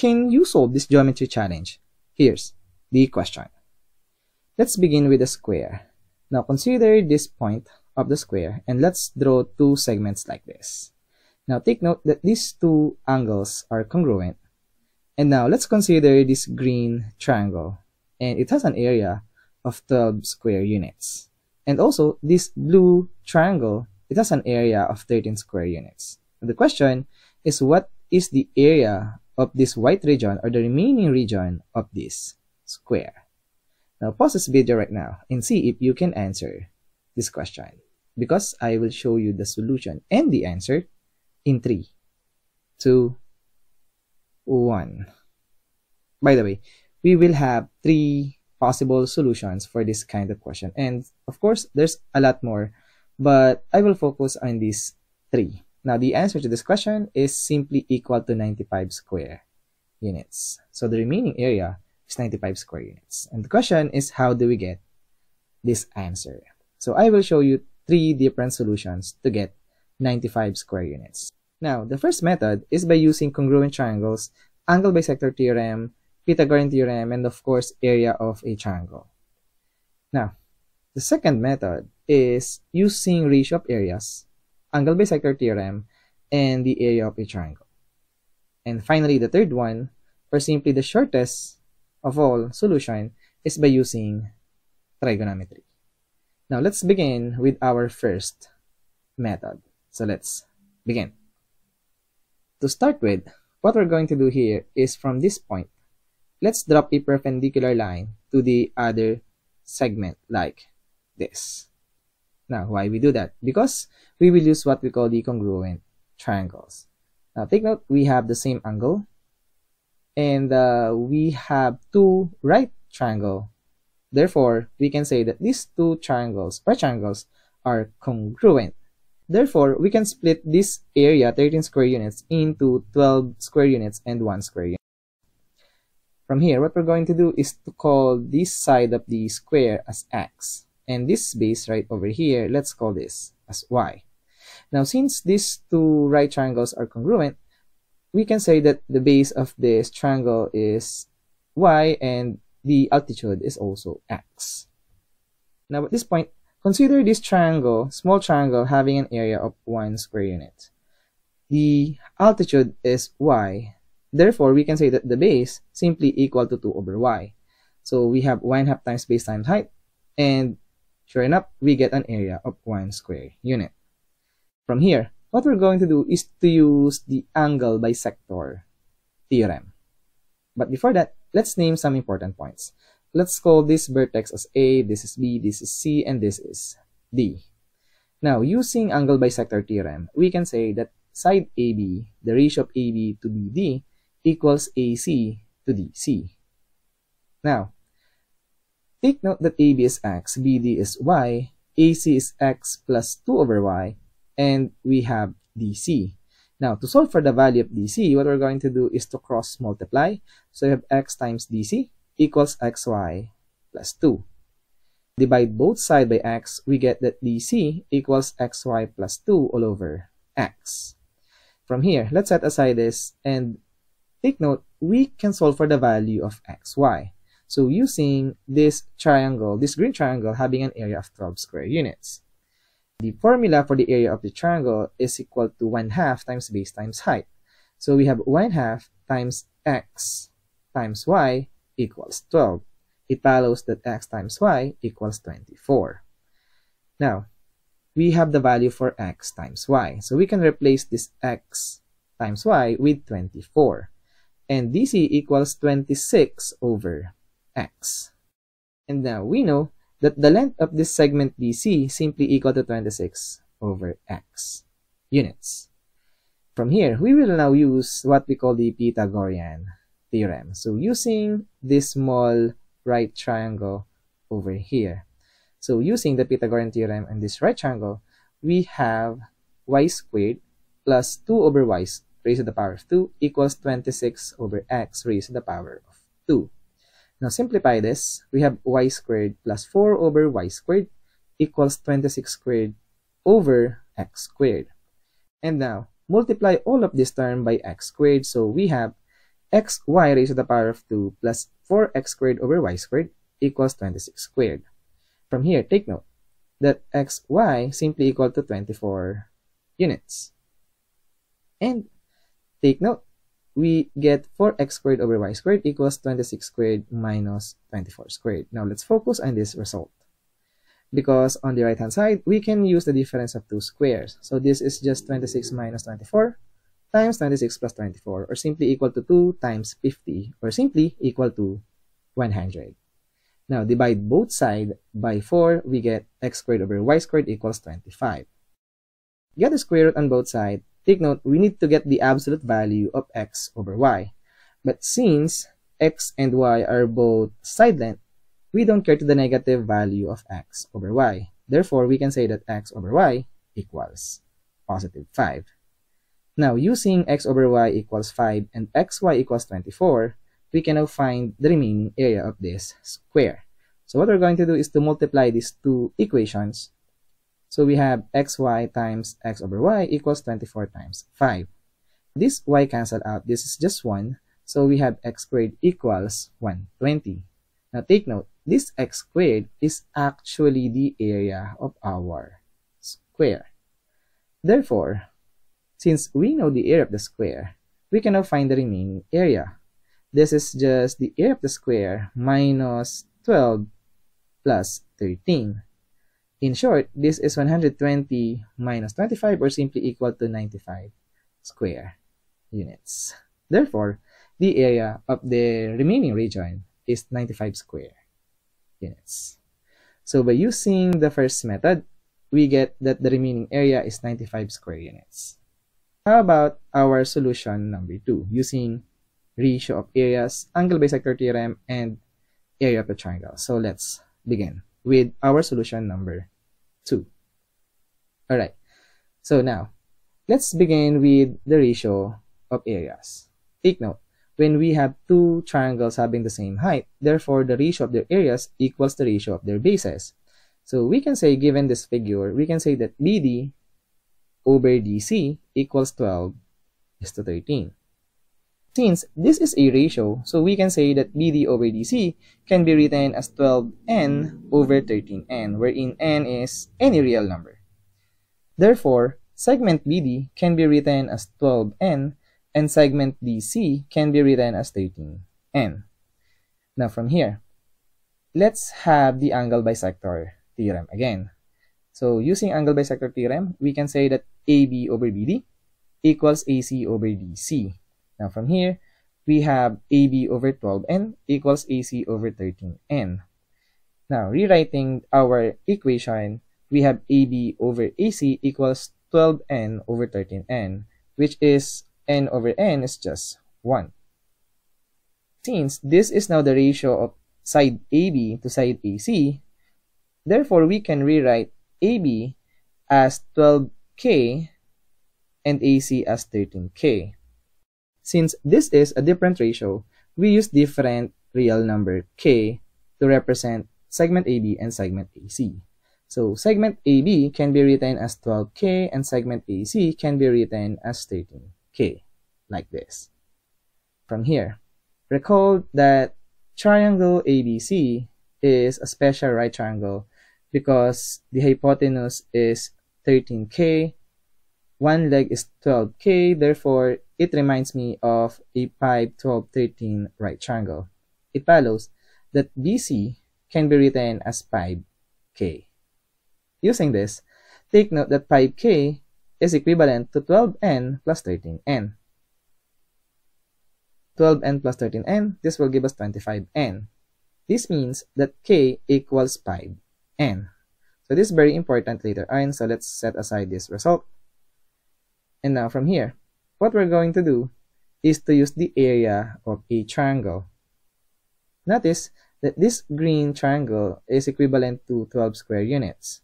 Can you solve this geometry challenge? Here's the question. Let's begin with a square. Now consider this point of the square and let's draw two segments like this. Now take note that these two angles are congruent. And now let's consider this green triangle, and it has an area of 12 square units. And also this blue triangle, it has an area of 13 square units. And the question is, what is the area of this white region or the remaining region of this square? Now pause this video right now and see if you can answer this question, because I will show you the solution and the answer in 3, 2, 1. By the way, we will have 3 possible solutions for this kind of question, and of course there's a lot more, but I will focus on these 3. Now the answer to this question is simply equal to 95 square units, so the remaining area is 95 square units. And the question is, how do we get this answer? So I will show you 3 different solutions to get 95 square units. Now, the first method is by using congruent triangles, angle bisector theorem, Pythagorean theorem, and of course, area of a triangle. Now, the second method is using ratio of areas, angle bisector theorem, and the area of a triangle. And finally, the third one, or simply the shortest of all solution, is by using trigonometry. Now, let's begin with our first method. So, let's begin. To start with, what we're going to do here is, from this point, let's drop a perpendicular line to the other segment like this. Now, why we do that? Because we will use what we call the congruent triangles. Now, take note, we have the same angle, and we have two right triangles. Therefore, we can say that these two triangles, or triangles, are congruent. Therefore, we can split this area, 13 square units, into 12 square units and 1 square unit. From here, what we're going to do is to call this side of the square as x. And this space right over here, let's call this as y. Now, since these two right triangles are congruent, we can say that the base of this triangle is y and the altitude is also x. Now, at this point, consider this triangle, small triangle, having an area of 1 square unit. The altitude is y. Therefore, we can say that the base simply equal to 2 over y. So, we have 1/2 times base times height. And sure enough, we get an area of 1 square unit. From here, what we're going to do is to use the angle bisector theorem. But before that, let's name some important points. Let's call this vertex as A, this is B, this is C, and this is D. Now, using angle bisector theorem, we can say that side AB, the ratio of AB to BD, equals AC to DC. Now, take note that AB is X, BD is Y, AC is X plus 2 over Y, and we have DC. Now, to solve for the value of DC, what we're going to do is to cross multiply. So, we have X times DC equals xy plus 2. Divide both sides by x, we get that dc equals xy plus 2 all over x. From here, let's set aside this and take note, we can solve for the value of xy. So using this triangle, this green triangle having an area of 12 square units. The formula for the area of the triangle is equal to 1/2 times base times height. So we have 1/2 times x times y equals 12. It follows that x times y equals 24. Now, we have the value for x times y. So, we can replace this x times y with 24. And dc equals 26 over x. And now, we know that the length of this segment dc simply equal to 26 over x units. From here, we will now use what we call the Pythagorean theorem. So, using this small right triangle over here. So, using the Pythagorean theorem and this right triangle, we have y squared plus 2 over y raised to the power of 2 equals 26 over x raised to the power of 2. Now, simplify this. We have y squared plus 4 over y squared equals 26 squared over x squared. And now, multiply all of this term by x squared. So, we have xy raised to the power of 2 plus 4x squared over y squared equals 26 squared. From here, take note that xy simply equal to 24 units. And take note, we get 4x squared over y squared equals 26 squared minus 24 squared. Now let's focus on this result. Because on the right hand side, we can use the difference of two squares. So this is just 26 minus 24 times 26 plus 24, or simply equal to 2 times 50, or simply equal to 100. Now divide both sides by 4, we get x squared over y squared equals 25. Get the square root on both sides. Take note, we need to get the absolute value of x over y. But since x and y are both side length, we don't care to the negative value of x over y. Therefore, we can say that x over y equals positive 5. Now, using x over y equals 5 and xy equals 24, we can now find the remaining area of this square. So what we're going to do is to multiply these two equations. So we have xy times x over y equals 24 times 5. This y cancel out. This is just 1. So we have x squared equals 120. Now take note, this x squared is actually the area of our square. Therefore, since we know the area of the square, we can now find the remaining area. This is just the area of the square minus 12 plus 13. In short, this is 120 minus 25, or simply equal to 95 square units. Therefore, the area of the remaining region is 95 square units. So by using the first method, we get that the remaining area is 95 square units. How about our solution number 2, using ratio of areas, angle bisector theorem, and area of the triangle? So let's begin with our solution number 2. Alright, so now let's begin with the ratio of areas. Take note, when we have two triangles having the same height, therefore the ratio of their areas equals the ratio of their bases. So we can say, given this figure, we can say that BD over DC equals 12:13. Since this is a ratio, so we can say that BD over DC can be written as 12n over 13n, wherein n is any real number. Therefore, segment BD can be written as 12n, and segment DC can be written as 13n. Now from here, let's have the angle bisector theorem again. So using angle bisector theorem, we can say that AB over BD equals AC over DC. Now from here, we have AB over 12n equals AC over 13n. Now rewriting our equation, we have AB over AC equals 12n over 13n, which is n over n is just 1. Since this is now the ratio of side AB to side AC, therefore we can rewrite AB as 12k and AC as 13k. Since this is a different ratio, we use different real number k to represent segment AB and segment AC. So segment AB can be written as 12k and segment AC can be written as 13k. Like this. From here, recall that triangle ABC is a special right triangle because the hypotenuse is 13k, one leg is 12k, therefore it reminds me of a 5, 12, 13 right triangle. It follows that BC can be written as 5k. Using this, take note that 5k is equivalent to 12n plus 13n. 12n plus 13n, this will give us 25n. This means that k equals 5n. So this is very important later on, so let's set aside this result. And now from here, what we're going to do is to use the area of a triangle. Notice that this green triangle is equivalent to 12 square units.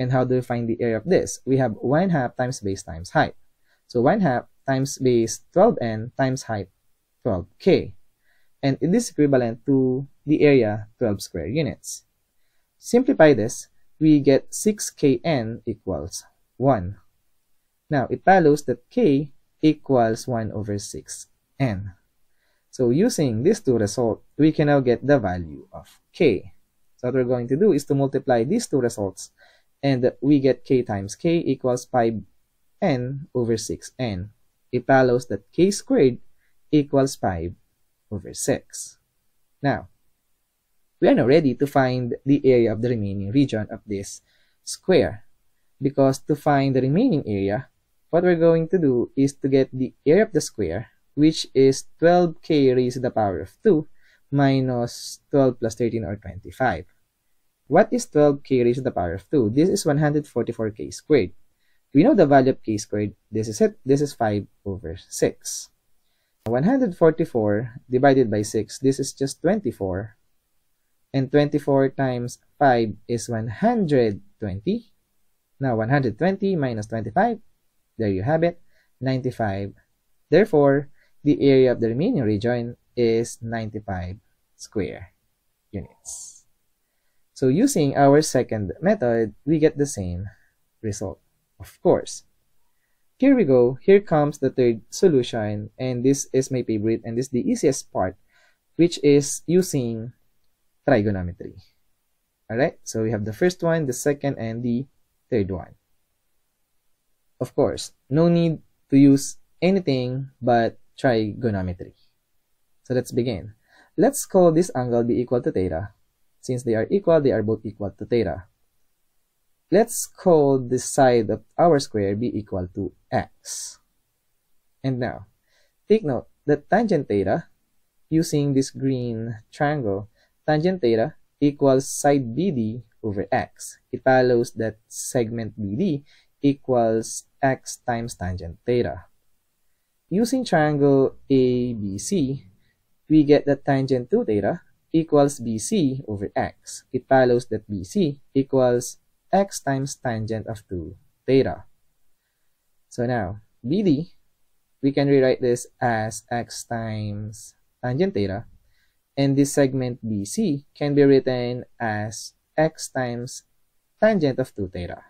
And how do we find the area of this? We have 1/2 times base times height. So 1/2 times base 12n times height 12k. And it is equivalent to the area 12 square units. Simplify this, we get 6kn equals 1. Now it follows that k equals 1 over 6n. So using these two results, we can now get the value of k. So what we're going to do is to multiply these two results, and we get k times k equals 5n over 6n. It follows that k squared equals 5 over 6. Now, we are now ready to find the area of the remaining region of this square. Because to find the remaining area, what we're going to do is to get the area of the square, which is 12k raised to the power of 2 minus 12 plus 13 or 25. What is 12k raised to the power of 2? This is 144k squared. We know the value of k squared. This is it. This is 5 over 6. 144 divided by 6, this is just 24. And 24 times 5 is 120. Now 120 minus 25, there you have it, 95. Therefore, the area of the remaining region is 95 square units. So using our second method, we get the same result, of course. Here we go, here comes the third solution, and this is my favorite, and this is the easiest part, which is using trigonometry. Alright, so we have the first one, the second, and the third one. Of course, no need to use anything but trigonometry. So let's begin. Let's call this angle be equal to theta. Since they are equal, they are both equal to theta. Let's call this side of our square be equal to x. And now, take note that tangent theta, using this green triangle, tangent theta equals side BD over x. It follows that segment BD equals x times tangent theta. Using triangle ABC, we get that tangent 2 theta equals BC over x. It follows that BC equals x times tangent of 2 theta. So now, BD, we can rewrite this as x times tangent theta. And this segment BC can be written as x times tangent of 2 theta.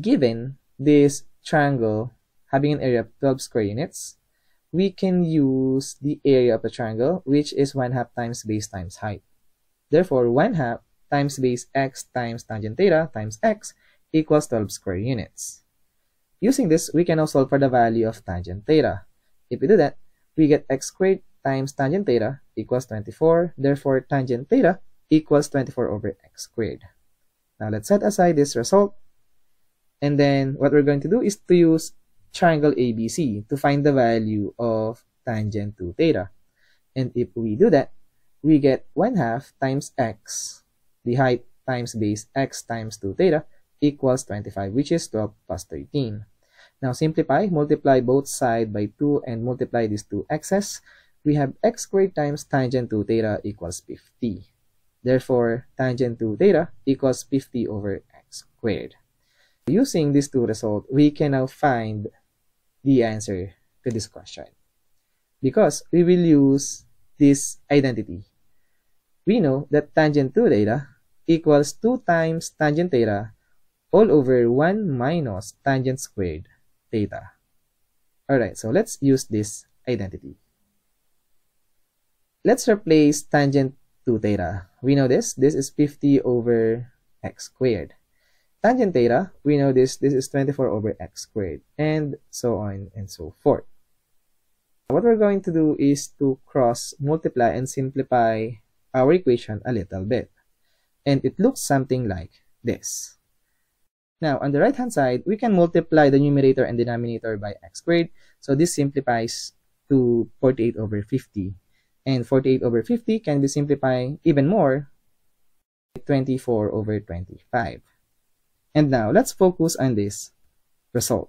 Given this triangle having an area of 12 square units, we can use the area of a triangle, which is 1/2 times base times height. Therefore, 1/2 times base x times tangent theta times x equals 12 square units. Using this, we can now solve for the value of tangent theta. If we do that, we get x squared times tangent theta equals 24. Therefore, tangent theta equals 24 over x squared. Now, let's set aside this result. And then, what we're going to do is to use triangle ABC to find the value of tangent 2 theta. And if we do that, we get 1/2 times x, the height times base x times 2 theta equals 25, which is 12 plus 13. Now, simplify, multiply both sides by 2 and multiply these two x's. We have x squared times tangent 2 theta equals 50. Therefore, tangent 2 theta equals 50 over x squared. Using these two results, we can now find the answer to this question. Because we will use this identity. We know that tangent 2 theta equals 2 times tangent theta all over 1 minus tangent squared theta. Alright, so let's use this identity. Let's replace tangent 2 theta. We know this. This is 50 over x squared. Tangent theta, we know this. This is 24 over x squared. And so on and so forth. What we're going to do is to cross multiply and simplify our equation a little bit. And it looks something like this. Now, on the right-hand side, we can multiply the numerator and denominator by x squared. So this simplifies to 48 over 50. And 48 over 50 can be simplified even more, 24 over 25. And now, let's focus on this result.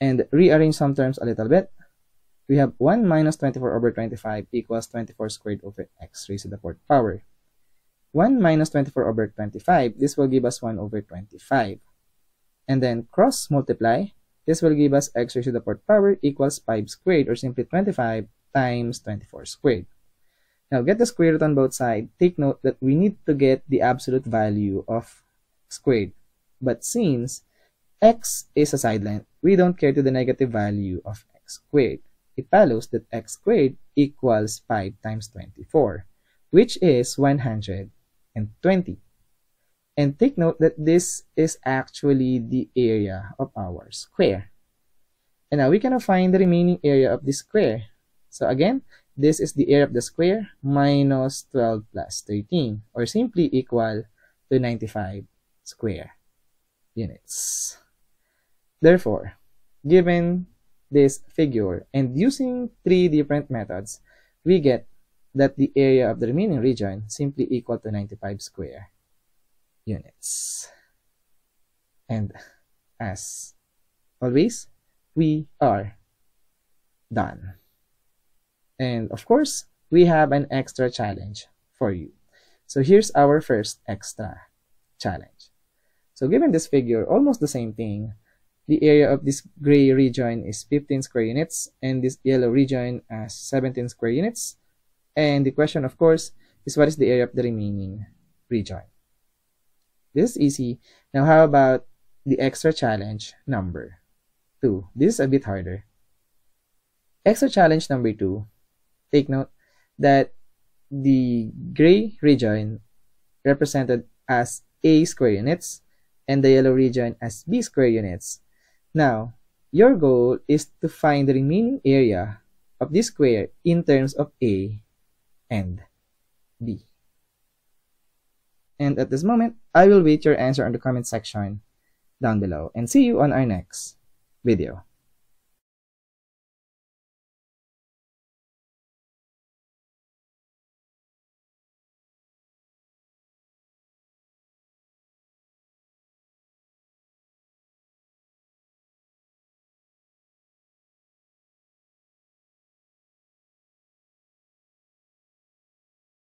And rearrange some terms a little bit. We have 1 minus 24 over 25 equals 24 squared over x raised to the 4th power. 1 minus 24 over 25, this will give us 1 over 25. And then cross multiply, this will give us x raised to the 4th power equals 5 squared, or simply 25 times 24 squared. Now, get the square root on both sides. Take note that we need to get the absolute value of squared. But since x is a side length, we don't care to the negative value of x squared. it follows that x squared equals 5 times 24, which is 120. And take note that this is actually the area of our square. And now we're going to find the remaining area of the square. So again, this is the area of the square minus 12 plus 13, or simply equal to 95 square units. Therefore, given this figure and using three different methods, we get that the area of the remaining region simply equal to 95 square units. And as always, we are done. And of course, we have an extra challenge for you. So here's our first extra challenge. So given this figure, almost the same thing, the area of this gray region is 15 square units and this yellow region as 17 square units. And the question, of course, is what is the area of the remaining region? This is easy. Now, how about the extra challenge number 2? This is a bit harder. Extra challenge number 2. Take note that the gray region represented as A square units and the yellow region as B square units. Now, your goal is to find the remaining area of this square in terms of A and B. And at this moment, I will wait your answer on the comment section down below, and see you on our next video.